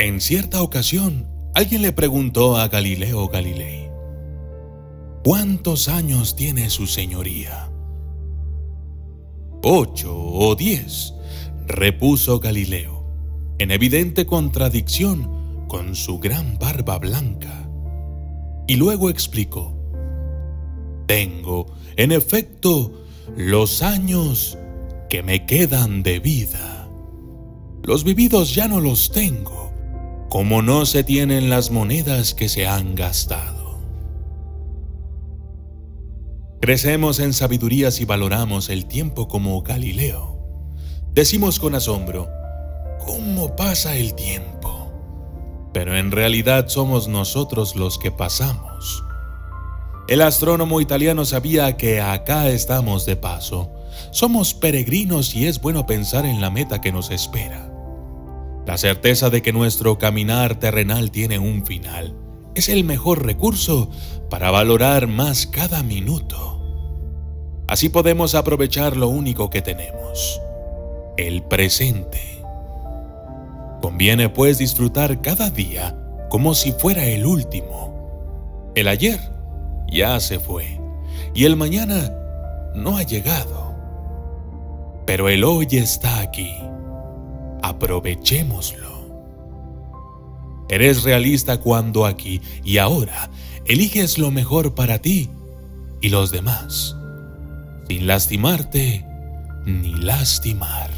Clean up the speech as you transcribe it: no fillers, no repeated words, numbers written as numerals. En cierta ocasión, alguien le preguntó a Galileo Galilei: ¿cuántos años tiene su señoría? 8 o 10, repuso Galileo, en evidente contradicción con su gran barba blanca. Y luego explicó: tengo, en efecto, los años que me quedan de vida. Los vividos ya no los tengo, como no se tienen las monedas que se han gastado. Crecemos en sabiduría si valoramos el tiempo como Galileo. Decimos con asombro: ¿cómo pasa el tiempo? Pero en realidad somos nosotros los que pasamos. El astrónomo italiano sabía que acá estamos de paso. Somos peregrinos y es bueno pensar en la meta que nos espera. La certeza de que nuestro caminar terrenal tiene un final es el mejor recurso para valorar más cada minuto. Así podemos aprovechar lo único que tenemos: el presente. Conviene pues disfrutar cada día como si fuera el último. El ayer ya se fue, y el mañana no ha llegado. Pero el hoy está aquí. Aprovechémoslo. Eres realista cuando aquí y ahora eliges lo mejor para ti y los demás, sin lastimarte ni lastimar.